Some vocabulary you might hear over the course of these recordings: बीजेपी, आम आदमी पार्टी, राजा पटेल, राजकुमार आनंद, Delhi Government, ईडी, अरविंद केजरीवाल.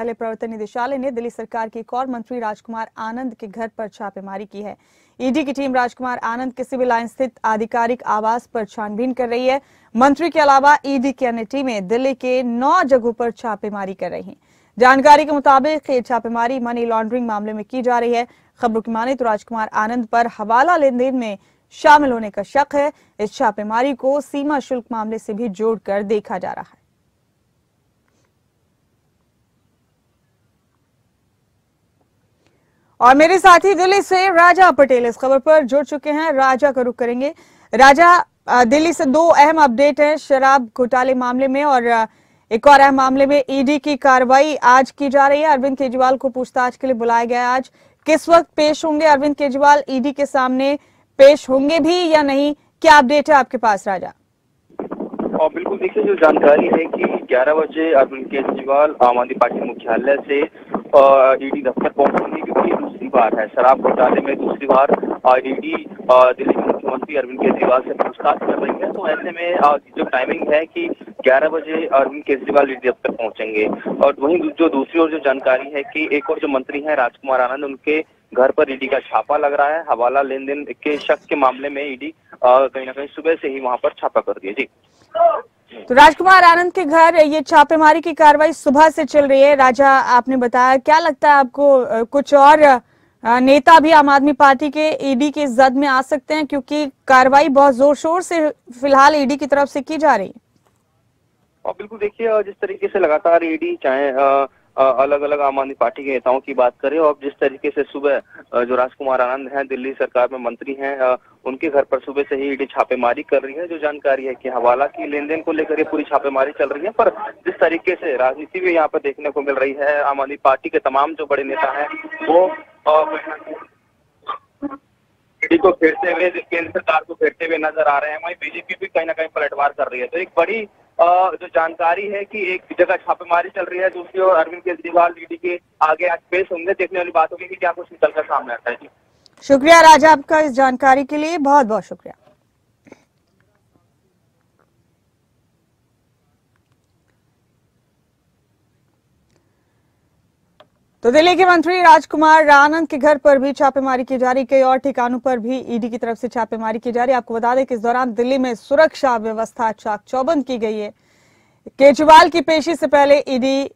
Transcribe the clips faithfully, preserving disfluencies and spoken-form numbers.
पहले प्रवर्तन निदेशालय ने दिल्ली सरकार के एक और मंत्री राजकुमार आनंद के घर पर छापेमारी की है। ईडी की टीम राजकुमार आनंद के सिविल लाइन स्थित आधिकारिक आवास पर छानबीन कर रही है। मंत्री के अलावा ईडी की अन्य टीमें दिल्ली के नौ जगहों पर छापेमारी कर रही हैं। जानकारी के मुताबिक ये छापेमारी मनी लॉन्ड्रिंग मामले में की जा रही है। खबरों की माने तो राजकुमार आनंद पर हवाला लेन देन में शामिल होने का शक है। इस छापेमारी को सीमा शुल्क मामले से भी जोड़कर देखा जा रहा है। और मेरे साथी दिल्ली से राजा पटेल इस खबर पर जुड़ चुके हैं। राजा का रुख करेंगे। राजा, दिल्ली से दो अहम अपडेट हैं शराब घोटाले मामले में और एक और अहम मामले में ईडी की कार्रवाई आज की जा रही है। अरविंद केजरीवाल को पूछताछ के लिए बुलाया गया है आज। किस वक्त पेश होंगे अरविंद केजरीवाल, ईडी के सामने पेश होंगे भी या नहीं, क्या अपडेट है आपके पास राजा? और बिल्कुल देखिए, जो जानकारी है कि ग्यारह बजे अरविंद केजरीवाल आम आदमी पार्टी मुख्यालय से ईडी दफ्तर पहुंचेंगे, क्योंकि दूसरी बार है शराब घोटाले में दूसरी बार ईडी दिल्ली के मुख्यमंत्री अरविंद केजरीवाल से पूछताछ कर रही है। तो ऐसे में जो टाइमिंग है कि ग्यारह बजे अरविंद केजरीवाल ईडी दफ्तर पहुंचेंगे। और वहीं जो दूसरी ओर जो जानकारी है कि एक और जो मंत्री हैं राजकुमार आनंद, उनके घर पर ईडी का छापा लग रहा है। हवाला लेन देन के शक के मामले में ईडी कहीं ना कहीं सुबह से ही वहां पर छापा कर दिया। जी तो राजकुमार आनंद के घर ये छापेमारी की कार्रवाई सुबह से चल रही है। राजा आपने बताया, क्या लगता है आपको कुछ और नेता भी आम आदमी पार्टी के ईडी के जद में आ सकते हैं, क्योंकि कार्रवाई बहुत जोर शोर से फिलहाल ईडी की तरफ से की जा रही है? और बिल्कुल देखिए, जिस तरीके से लगातार ईडी चाहे अलग अलग आम आदमी पार्टी के नेताओं की बात करें और जिस तरीके से सुबह जो राजकुमार आनंद हैं दिल्ली सरकार में मंत्री हैं उनके घर पर सुबह से ही ईडी छापेमारी कर रही है। जो जानकारी है कि हवाला की लेन देन को लेकर ये पूरी छापेमारी चल रही है। पर जिस तरीके से राजनीति भी यहाँ पर देखने को मिल रही है, आम आदमी पार्टी के तमाम जो बड़े नेता हैं वो ईडी को घेरते हुए, केंद्र सरकार को घेरते हुए नजर आ रहे हैं। वहीं बीजेपी भी कहीं ना कहीं पलटवार कर रही है। तो एक बड़ी जो जानकारी है कि एक जगह छापेमारी चल रही है, दूसरी ओर अरविंद केजरीवाल ईडी के आगे आज पेश होंगे। देखने वाली बात होगी कि क्या कुछ निकल कर सामने आता है। जी शुक्रिया राजा आपका इस जानकारी के लिए, बहुत बहुत शुक्रिया। तो दिल्ली के मंत्री राजकुमार आनंद के घर पर भी छापेमारी की जा रही, कई और ठिकानों पर भी ईडी की तरफ से छापेमारी की जा रही है। आपको बता दें कि इस दौरान दिल्ली में सुरक्षा व्यवस्था चाक चौबंद की गई है। केजरीवाल की पेशी से पहले ईडी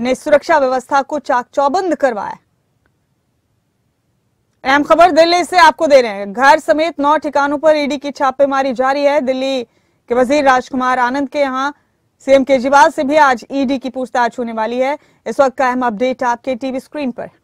ने सुरक्षा व्यवस्था को चाक चौबंद करवाया। अहम खबर दिल्ली से आपको दे रहे हैं, घर समेत नौ ठिकानों पर ईडी की छापेमारी जारी है। दिल्ली के वजीर राजकुमार आनंद के यहाँ सीएम केजरीवाल से भी आज ईडी की पूछताछ होने वाली है। इस वक्त का अहम अपडेट आपके टीवी स्क्रीन पर।